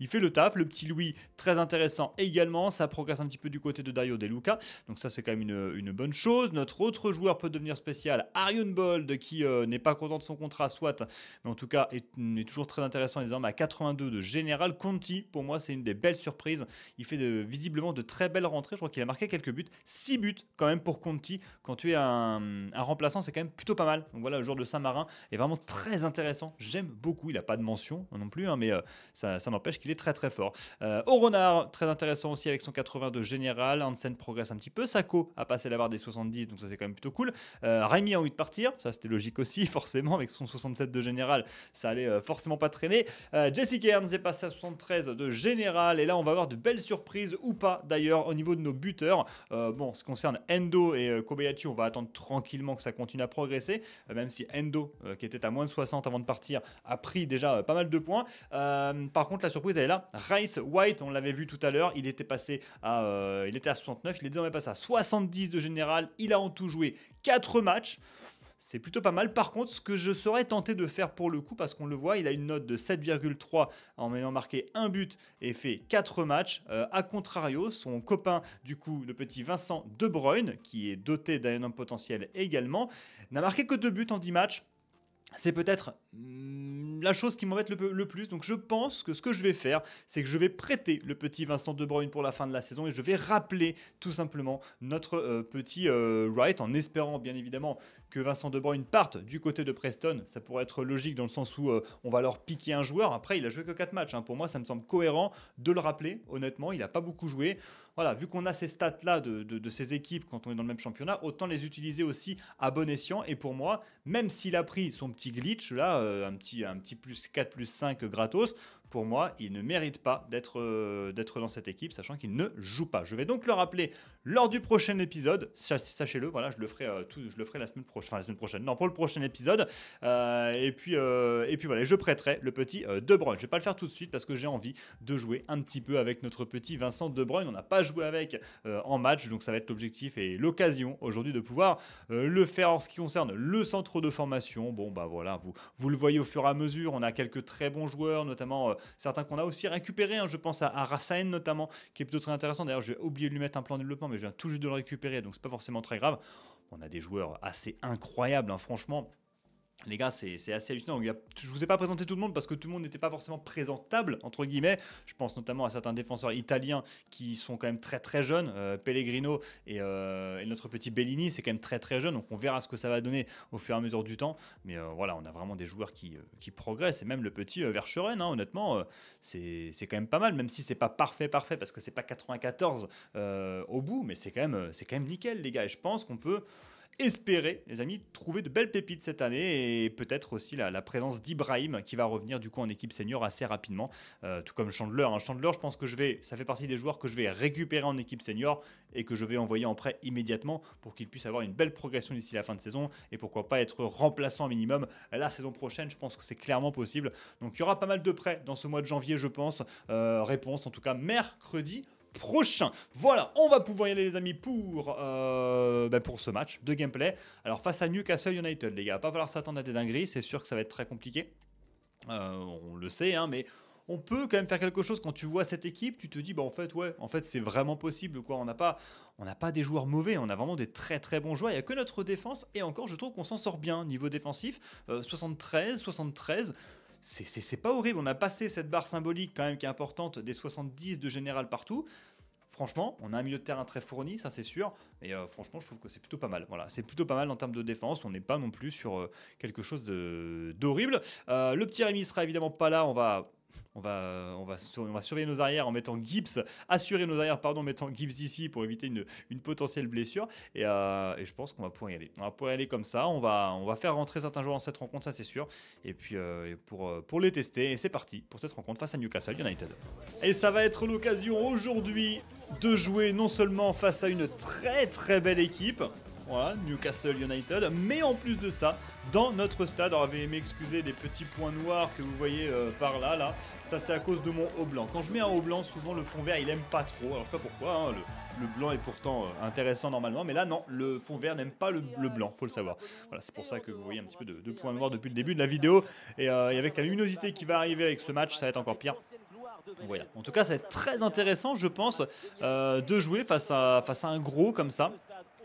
il fait le taf. Le petit Louis, très intéressant également, ça progresse un petit peu du côté de Dario De Luca, donc ça c'est quand même une bonne chose. Notre autre joueur peut devenir spécial, Arion Bold, qui n'est pas content de son contrat, soit, mais en tout cas est toujours très intéressant, les hommes, à 82 de général. Conti, pour moi c'est une des belles surprises, il fait visiblement de très belles rentrées, je crois qu'il a marqué quelques buts, 6 buts quand même pour Conti, quand tu es un remplaçant c'est quand même plutôt pas mal. Donc voilà, le joueur de Saint-Marin est vraiment très intéressant, j'aime beaucoup, il n'a pas de mention non plus, hein, mais ça n'empêche qu'il est très très fort. Au renard, très intéressant aussi avec son 82 général. Hansen progresse un petit peu, Sako a passé la barre des 70, donc ça c'est quand même plutôt cool. Rémi a envie de partir, ça c'était logique aussi, forcément, avec son 67 de général, ça allait forcément pas traîner. Jesse Cairns est passé à 73 de général, et là on va avoir de belles surprises, ou pas d'ailleurs, au niveau de nos buteurs. Bon, ce qui concerne Endo et Kobayashi, on va attendre tranquillement que ça continue à progresser, même si Endo, qui était à moins de 60 avant de partir, a pris déjà pas mal de points. Par contre, la surprise elle est là. Rhys White, on l'avait vu tout à l'heure, il était passé à, il était à 69, il est désormais passé à 70 de général. Il a en tout joué 4 matchs. C'est plutôt pas mal. Par contre, ce que je serais tenté de faire pour le coup, parce qu'on le voit, il a une note de 7,3 en ayant marqué 1 but et fait 4 matchs. A contrario, son copain, du coup, le petit Vincent De Bruyne, qui est doté d'un énorme potentiel également, n'a marqué que 2 buts en 10 matchs. C'est peut-être la chose qui m'embête le plus. Donc je pense que ce que je vais faire, c'est que je vais prêter le petit Vincent De Bruyne pour la fin de la saison, et je vais rappeler tout simplement notre petit Wright, en espérant bien évidemment que Vincent De Bruyne parte du côté de Preston. Ça pourrait être logique dans le sens où on va leur piquer un joueur. Après, il a joué que 4 matchs, hein. Pour moi, ça me semble cohérent de le rappeler. Honnêtement, il n'a pas beaucoup joué. Voilà, vu qu'on a ces stats-là de ces équipes quand on est dans le même championnat, autant les utiliser aussi à bon escient. Et pour moi, même s'il a pris son petit glitch, là, un petit plus 4, plus 5 gratos, pour moi, il ne mérite pas d'être dans cette équipe, sachant qu'il ne joue pas. Je vais donc le rappeler lors du prochain épisode. Sachez-le, voilà, je le ferai la semaine prochaine. prochaine, enfin la semaine prochaine, non, pour le prochain épisode. Et puis voilà, je prêterai le petit De Bruyne. Je vais pas le faire tout de suite parce que j'ai envie de jouer un petit peu avec notre petit Vincent De Bruyne. On n'a pas joué avec en match, donc ça va être l'objectif et l'occasion aujourd'hui de pouvoir le faire. En ce qui concerne le centre de formation, bon bah voilà, vous le voyez au fur et à mesure, on a quelques très bons joueurs, notamment certains qu'on a aussi récupérés, hein, je pense à Rassaen notamment, qui est plutôt très intéressant. D'ailleurs, j'ai oublié de lui mettre un plan de développement, mais je viens tout juste de le récupérer, donc c'est pas forcément très grave. On a des joueurs assez incroyables, hein, franchement. Les gars, c'est assez hallucinant. Je ne vous ai pas présenté tout le monde parce que tout le monde n'était pas forcément présentable, entre guillemets. Je pense notamment à certains défenseurs italiens qui sont quand même très très jeunes. Pellegrino et notre petit Bellini, c'est quand même très très jeune. Donc on verra ce que ça va donner au fur et à mesure du temps. Mais voilà, on a vraiment des joueurs qui progressent. Et même le petit Verscheren, hein, honnêtement, c'est quand même pas mal. Même si c'est pas parfait parce que c'est pas 94 au bout. Mais c'est quand même nickel, les gars. Et je pense qu'on peut espérer, les amis, trouver de belles pépites cette année et peut-être aussi la présence d'Ibrahim qui va revenir du coup en équipe senior assez rapidement, tout comme Chandler, hein. Chandler, je pense que ça fait partie des joueurs que je vais récupérer en équipe senior et que je vais envoyer en prêt immédiatement pour qu'il puisse avoir une belle progression d'ici la fin de saison et pourquoi pas être remplaçant minimum la saison prochaine. Je pense que c'est clairement possible. Donc il y aura pas mal de prêts dans ce mois de janvier, je pense. Réponse en tout cas mercredi prochain. Voilà, on va pouvoir y aller les amis pour ce match de gameplay. Alors face à Newcastle United, les gars, va pas falloir s'attendre à des dingueries, c'est sûr que ça va être très compliqué. On le sait, hein, mais on peut quand même faire quelque chose. Quand tu vois cette équipe, tu te dis bah en fait c'est vraiment possible quoi. On n'a pas des joueurs mauvais, on a vraiment des très très bons joueurs. Il n'y a que notre défense et encore je trouve qu'on s'en sort bien niveau défensif. 73. C'est pas horrible, on a passé cette barre symbolique quand même qui est importante des 70 de général partout. Franchement, on a un milieu de terrain très fourni, ça c'est sûr. Et franchement, je trouve que c'est plutôt pas mal. Voilà, c'est plutôt pas mal en termes de défense. On n'est pas non plus sur quelque chose d'horrible. Le petit Rémi sera évidemment pas là. On va surveiller nos arrières en mettant Gibbs, assurer nos arrières, pardon, en mettant Gibbs ici pour éviter une potentielle blessure. Et je pense qu'on va pouvoir y aller. On va pouvoir y aller comme ça. On va faire rentrer certains joueurs dans cette rencontre, ça c'est sûr. Et puis pour les tester, et c'est parti pour cette rencontre face à Newcastle United. Et ça va être l'occasion aujourd'hui de jouer non seulement face à une très très belle équipe, voilà, Newcastle United, mais en plus de ça, dans notre stade. Alors, veuillez m'excuser des petits points noirs que vous voyez par là, là. Ça, c'est à cause de mon haut blanc. Quand je mets un haut blanc, souvent, le fond vert, il aime pas trop. Alors, je sais pas pourquoi, hein, le blanc est pourtant intéressant normalement, mais là, non, le fond vert n'aime pas le blanc, faut le savoir. Voilà, c'est pour ça que vous voyez un petit peu de points noirs depuis le début de la vidéo. Et avec la luminosité qui va arriver avec ce match, ça va être encore pire. Voilà. En tout cas, ça va être très intéressant, je pense, de jouer face à un gros comme ça.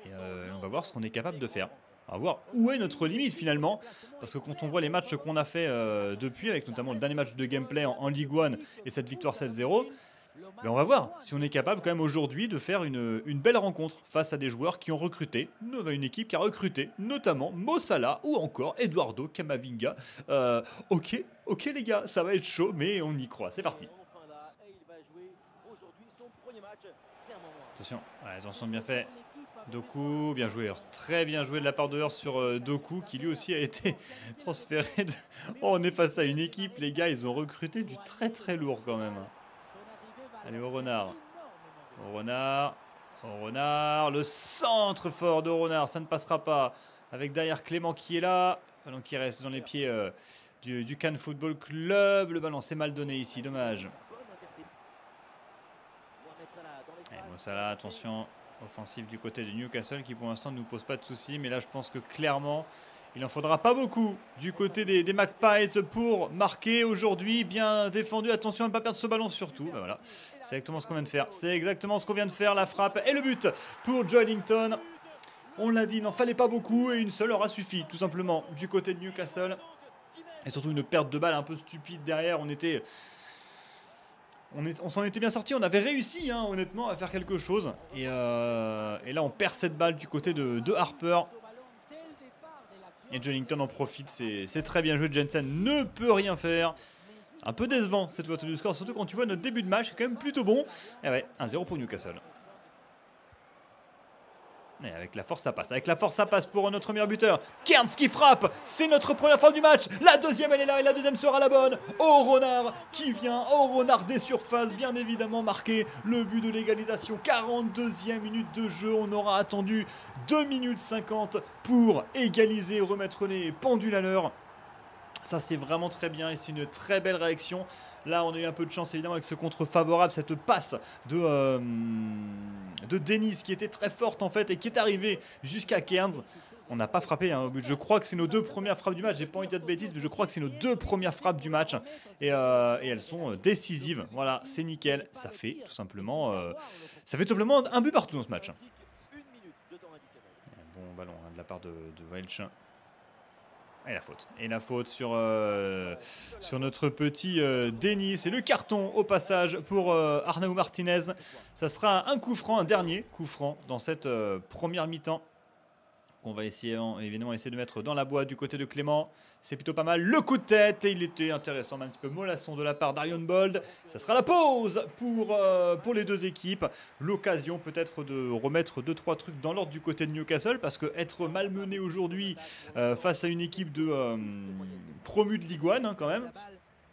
Et on va voir ce qu'on est capable de faire. On va voir où est notre limite finalement. Parce que quand on voit les matchs qu'on a fait depuis, avec notamment le dernier match de gameplay en Ligue 1 et cette victoire 7-0, ben on va voir si on est capable quand même aujourd'hui de faire une belle rencontre face à des joueurs qui ont recruté, une équipe qui a recruté notamment Mo Salah ou encore Eduardo Camavinga. Ok les gars, ça va être chaud mais on y croit, c'est parti. Attention, ouais, ils en sont bien faits. Doku, bien joué. Alors, très bien joué de la part de Hurst sur Doku, qui lui aussi a été transféré. Oh, on est face à une équipe, les gars, ils ont recruté du très très lourd quand même. Allez, au renard. Au renard. Au renard. Le centre fort de renard, ça ne passera pas. Avec derrière Clément qui est là. Ballon qui reste dans les pieds du Kahn Football Club. Le ballon s'est mal donné ici, dommage. Allez, Mo Salah, attention. Offensive du côté de Newcastle qui pour l'instant ne nous pose pas de soucis, mais là je pense que clairement il en faudra pas beaucoup du côté des Magpies pour marquer aujourd'hui. Bien défendu, attention à ne pas perdre ce ballon surtout. Ben voilà, c'est exactement ce qu'on vient de faire, c'est exactement ce qu'on vient de faire, la frappe et le but pour Joe Ellington. On l'a dit, il n'en fallait pas beaucoup et une seule aura suffi tout simplement du côté de Newcastle. Et surtout une perte de balle un peu stupide derrière, on s'en était bien sorti, on avait réussi hein, honnêtement à faire quelque chose et là on perd cette balle du côté de Harper et Johnington en profite. C'est très bien joué, Jensen ne peut rien faire. Un peu décevant cette voiture du score, surtout quand tu vois notre début de match, c'est quand même plutôt bon. Et ouais, 1-0 pour Newcastle. Et avec la force, ça passe. Avec la force, ça passe pour notre meilleur buteur. Cairns qui frappe. C'est notre première fois du match. La deuxième, elle est là et la deuxième sera la bonne. Au renard qui vient. Au renard des surfaces, bien évidemment, marqué le but de l'égalisation. 42e minute de jeu. On aura attendu 2 minutes 50 pour égaliser, remettre les pendules à l'heure. Ça, c'est vraiment très bien et c'est une très belle réaction. Là, on a eu un peu de chance, évidemment, avec ce contre-favorable, cette passe de Denis, qui était très forte, en fait, et qui est arrivée jusqu'à Cairns. On n'a pas frappé, hein, au but. Je crois que c'est nos deux premières frappes du match. J'ai pas envie de dire de bêtises, mais je crois que c'est nos deux premières frappes du match. Et elles sont décisives. Voilà, c'est nickel. Ça fait tout simplement un but partout dans ce match. Bon ballon, hein, de la part de Welsh. Et la faute sur notre petit Denis. C'est le carton au passage pour Arnaud Martinez. Ça sera un coup franc, un dernier coup franc dans cette première mi-temps. On va évidemment essayer de mettre dans la boîte du côté de Clément. C'est plutôt pas mal. Le coup de tête, et il était intéressant, mais un petit peu mollasson de la part d'Arion Bold. Ça sera la pause pour les deux équipes. L'occasion peut-être de remettre 2-3 trucs dans l'ordre du côté de Newcastle, parce que être malmené aujourd'hui face à une équipe de promu de Ligue 1, hein, quand même,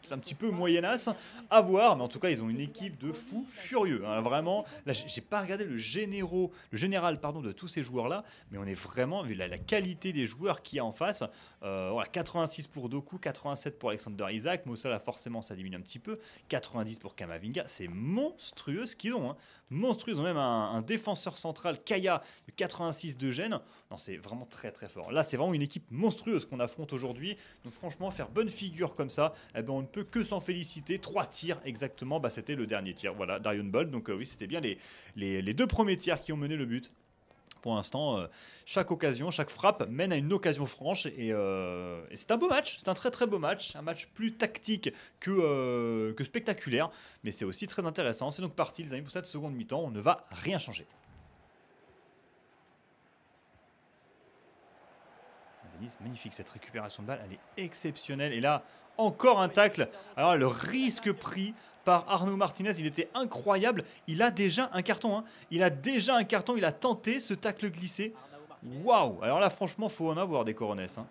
c'est un petit peu moyennasse à voir, mais en tout cas, ils ont une équipe de fous furieux. Hein, vraiment, là, j'ai pas regardé le général, de tous ces joueurs-là, mais on est vraiment vu la qualité des joueurs qu'il y a en face. Voilà, 86 pour Doku, 87 pour Alexander Isaac, Mossala, forcément, ça diminue un petit peu. 90 pour Kamavinga, c'est monstrueux ce qu'ils ont. Hein, monstrueux, ils ont même un défenseur central, Kaya, de 86 de Gênes. Non, c'est vraiment très très fort. Là, c'est vraiment une équipe monstrueuse qu'on affronte aujourd'hui. Donc franchement, faire bonne figure comme ça, eh ben, on ne peut que s'en féliciter. 3 tirs exactement, bah, c'était le dernier tir, voilà, d'Arion Bold. Donc oui, c'était bien les deux premiers tirs qui ont mené le but. Pour l'instant, chaque occasion, chaque frappe mène à une occasion franche, et c'est un beau match, c'est un très très beau match, un match plus tactique que spectaculaire, mais c'est aussi très intéressant. C'est donc parti les amis pour cette seconde mi-temps, on ne va rien changer. Magnifique cette récupération de balle, elle est exceptionnelle. Et là, encore un tacle. Alors le risque pris par Arnaud Martinez, il était incroyable. Il a déjà un carton, hein. Il a tenté ce tacle glissé. Waouh. Alors là, franchement, faut en avoir des coronets, hein.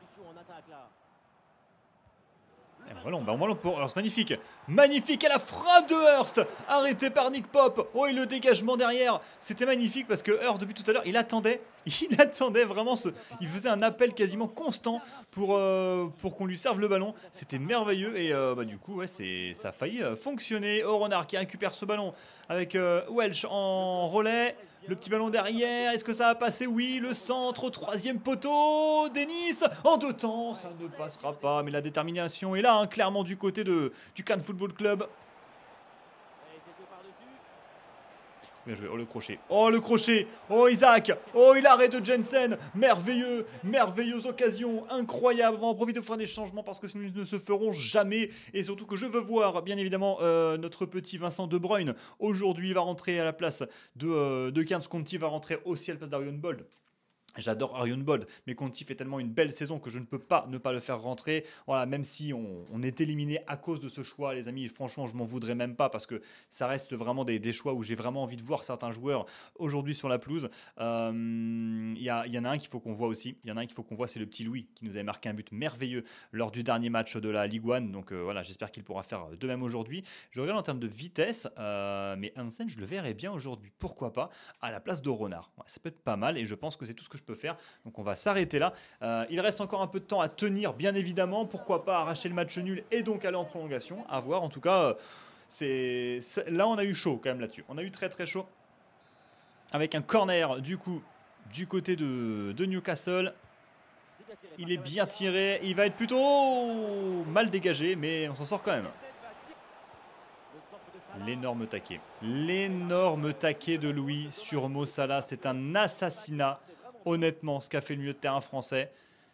Alors c'est magnifique. Magnifique à la frappe de Hurst, arrêté par Nick Pope. Oh, et le dégagement derrière. C'était magnifique parce que Hurst, depuis tout à l'heure, il attendait vraiment ce... Il faisait un appel quasiment constant pour qu'on lui serve le ballon. C'était merveilleux. Et du coup, ouais, ça a failli fonctionner. Au renard qui récupère ce ballon avec Welsh en relais. Le petit ballon derrière, est-ce que ça va passer? Oui, le centre au 3e poteau, Denis, en 2 temps, ça ne passera pas, mais la détermination est là, hein, clairement du côté du Kahn Football Club. Bien joué, oh le crochet, oh Isaac, oh il arrête de Jensen, merveilleuse occasion, incroyable. On profite de faire des changements parce que sinon ils ne se feront jamais, et surtout que je veux voir bien évidemment notre petit Vincent De Bruyne. Aujourd'hui il va rentrer à la place de Cairns, Conti va rentrer aussi à la place d'Arion Bold. J'adore Arion Bold, mais Conti fait tellement une belle saison que je ne peux pas ne pas le faire rentrer. Voilà, même si on est éliminé à cause de ce choix, les amis, franchement, je m'en voudrais même pas parce que ça reste vraiment des choix où j'ai vraiment envie de voir certains joueurs aujourd'hui sur la pelouse. Il y en a un qu'il faut qu'on voit aussi. Il y en a un qu'il faut qu'on voit, c'est le petit Louis qui nous avait marqué un but merveilleux lors du dernier match de la Ligue 1. Donc voilà, j'espère qu'il pourra faire de même aujourd'hui. Je regarde en termes de vitesse, mais Hansen, je le verrais bien aujourd'hui. Pourquoi pas à la place d'au renard. Ouais, ça peut être pas mal et je pense que c'est tout ce que je peux faire, donc on va s'arrêter là. Il reste encore un peu de temps à tenir, bien évidemment, pourquoi pas arracher le match nul et donc aller en prolongation, à voir. En tout cas, là on a eu chaud quand même là-dessus, on a eu très très chaud, avec un corner du coup du côté de Newcastle. Il est bien tiré, il va être plutôt mal dégagé, mais on s'en sort quand même. L'énorme taquet de Louis sur Mossala, c'est un assassinat. Honnêtement, ce qu'a fait le milieu de terrain français,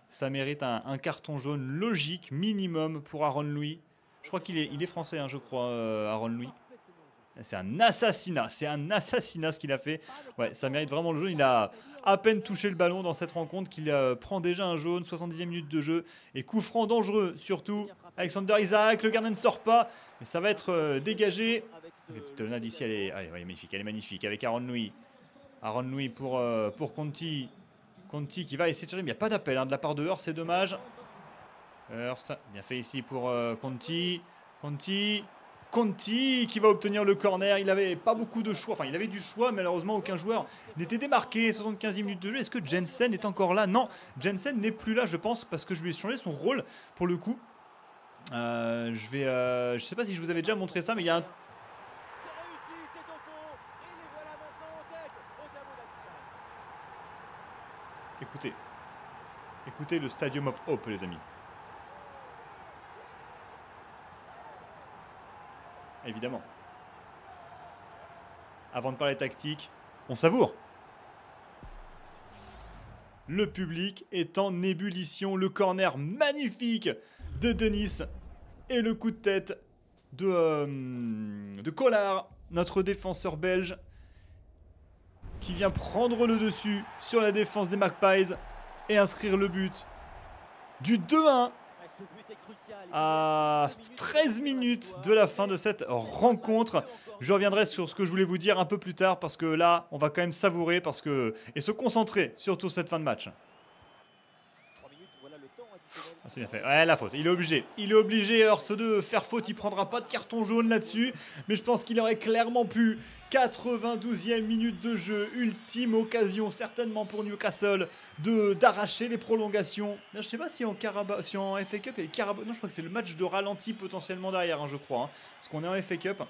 ça mérite un carton jaune logique minimum pour Aaron Louis. Je crois qu'il est français, hein, je crois, Aaron Louis. C'est un assassinat ce qu'il a fait. Ouais, ça mérite vraiment le jaune. Il a à peine touché le ballon dans cette rencontre qu'il prend déjà un jaune. 70e minute de jeu et coup franc dangereux surtout. Alexander Isaac, le gardien ne sort pas, mais ça va être dégagé. La petite talonnade ici, elle est magnifique avec Aaron Louis. Aaron Louis pour Conti. Conti qui va essayer de tirer. Il n'y a pas d'appel hein, de la part de Hurst, c'est dommage. Hurst, bien fait ici pour Conti. Conti qui va obtenir le corner. Il n'avait pas beaucoup de choix. Enfin, il avait du choix. Malheureusement, aucun joueur n'était démarqué. 75e minute de jeu. Est-ce que Jensen est encore là? Non, Jensen n'est plus là, je pense, parce que je lui ai changé son rôle pour le coup. Je ne sais pas si je vous avais déjà montré ça, mais il y a un... Écoutez, écoutez le Stadium of Hope, les amis. Évidemment. Avant de parler tactique, on savoure. Le public est en ébullition. Le corner magnifique de Denis et le coup de tête de Collard, notre défenseur belge, qui vient prendre le dessus sur la défense des Magpies et inscrire le but du 2-1 à 13 minutes de la fin de cette rencontre. Je reviendrai sur ce que je voulais vous dire un peu plus tard parce que là, on va quand même savourer parce que et se concentrer surtout cette fin de match. Ah, c'est bien fait. Ouais, la faute. Il est obligé. Il est obligé, Hurst, de faire faute. Il prendra pas de carton jaune là-dessus. Mais je pense qu'il aurait clairement pu. 92e minute de jeu. Ultime occasion, certainement, pour Newcastle d'arracher les prolongations. Là, je sais pas si en, FA Cup, il y a les Carabao. Non, je crois que c'est le match de ralenti potentiellement derrière, hein, je crois. Hein, parce qu'on est en FA Cup.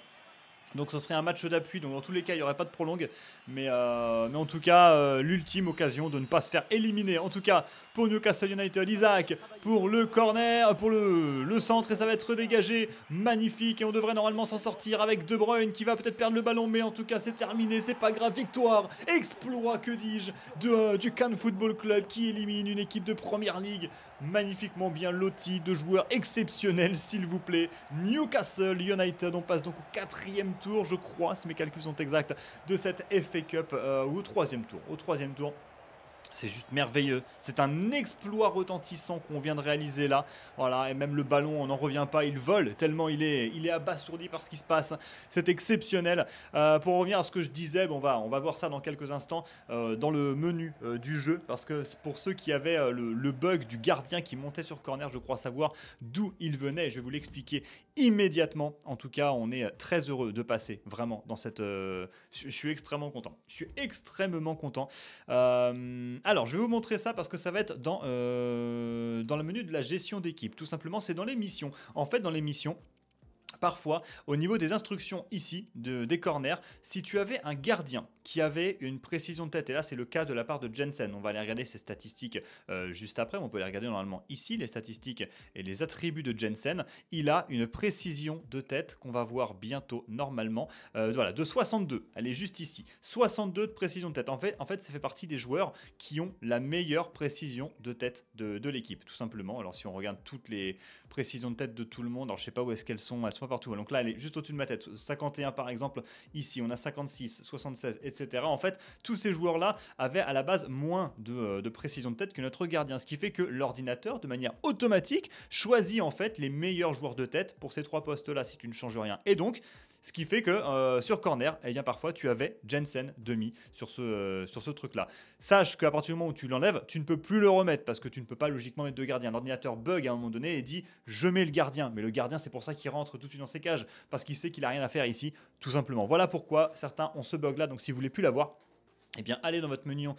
Donc, ce serait un match d'appui. Donc, dans tous les cas, il n'y aurait pas de prolongue. Mais en tout cas, l'ultime occasion de ne pas se faire éliminer. En tout cas, pour Newcastle United, Isaac pour le corner, pour le centre. Et ça va être dégagé. Magnifique. Et on devrait normalement s'en sortir avec De Bruyne qui va peut-être perdre le ballon. Mais en tout cas, c'est terminé. C'est pas grave. Victoire. Exploit, que dis-je, du Kahn Football Club qui élimine une équipe de première ligue. Magnifiquement bien lotie de joueurs exceptionnels, s'il vous plaît. Newcastle United. On passe donc au 4e tour, je crois, si mes calculs sont exacts, de cette FA Cup, au 3e tour. Au 3e tour, c'est juste merveilleux. C'est un exploit retentissant qu'on vient de réaliser là. Voilà, et même le ballon, on n'en revient pas. Il vole tellement il est abasourdi par ce qui se passe. C'est exceptionnel. Pour revenir à ce que je disais, bon, on va voir ça dans quelques instants dans le menu du jeu. Parce que pour ceux qui avaient le bug du gardien qui montait sur corner, je crois savoir d'où il venait. Je vais vous l'expliquer immédiatement. En tout cas, on est très heureux de passer vraiment dans cette... Je suis extrêmement content. Je suis extrêmement content. Alors, je vais vous montrer ça parce que ça va être dans le menu de la gestion d'équipe. Tout simplement, c'est dans les missions. En fait, dans les missions, parfois, au niveau des instructions ici, des corners, si tu avais un gardien qui avait une précision de tête, et là, c'est le cas de la part de Jensen. On va aller regarder ses statistiques juste après. On peut les regarder normalement ici, les statistiques et les attributs de Jensen. Il a une précision de tête qu'on va voir bientôt normalement. Voilà, de 62. Elle est juste ici. 62 de précision de tête. En fait, ça fait partie des joueurs qui ont la meilleure précision de tête de l'équipe, tout simplement. Alors, si on regarde toutes les précisions de tête de tout le monde, alors je ne sais pas où est-ce qu'elles sont. Elles sont partout. Donc là, elle est juste au-dessus de ma tête. 51 par exemple, ici on a 56, 76, etc. En fait, tous ces joueurs-là avaient à la base moins de précision de tête que notre gardien. Ce qui fait que l'ordinateur, de manière automatique, choisit en fait les meilleurs joueurs de tête pour ces trois postes-là si tu ne changes rien. Et donc, ce qui fait que sur corner, eh bien parfois tu avais Jensen demi sur ce truc-là. Sache qu'à partir du moment où tu l'enlèves, tu ne peux plus le remettre parce que tu ne peux pas logiquement mettre de gardien. L'ordinateur bug à un moment donné et dit je mets le gardien. Mais le gardien, c'est pour ça qu'il rentre tout de suite dans ses cages parce qu'il sait qu'il n'a rien à faire ici, tout simplement. Voilà pourquoi certains ont ce bug-là. Donc si vous ne voulez plus l'avoir, eh bien, allez dans votre menu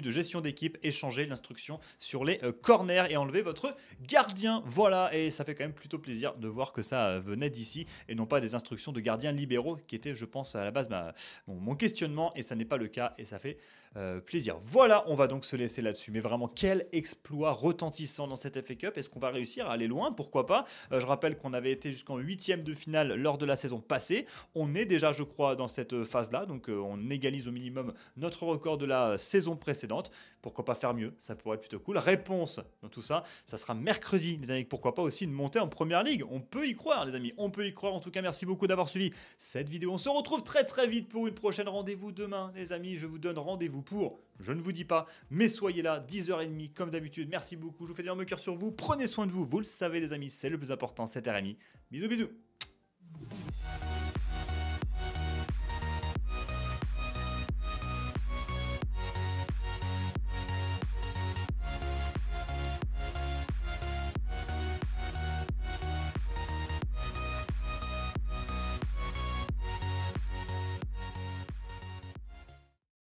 de gestion d'équipe et changez l'instruction sur les corners et enlevez votre gardien. Voilà, et ça fait quand même plutôt plaisir de voir que ça venait d'ici et non pas des instructions de gardiens libéraux qui étaient, je pense, à la base mon questionnement, et ça n'est pas le cas et ça fait plaisir. Voilà, on va donc se laisser là-dessus. Mais vraiment, quel exploit retentissant dans cette FA Cup. Est-ce qu'on va réussir à aller loin? Pourquoi pas? Je rappelle qu'on avait été jusqu'en 8e de finale lors de la saison passée. On est déjà, je crois, dans cette phase-là, donc on égalise au minimum notre record de la saison précédente. Pourquoi pas faire mieux? Ça pourrait être plutôt cool. Réponse dans tout ça, ça sera mercredi, les amis. Pourquoi pas aussi une montée en première ligue? On peut y croire, les amis, on peut y croire. En tout cas, merci beaucoup d'avoir suivi cette vidéo. On se retrouve très très vite pour une prochaine. Rendez-vous demain, les amis. Je vous donne rendez-vous pour, je ne vous dis pas, mais soyez là, 10h30 comme d'habitude. Merci beaucoup, je vous fais des cœur sur vous. Prenez soin de vous, vous le savez, les amis, c'est le plus important. C'était Rémi, bisous bisous.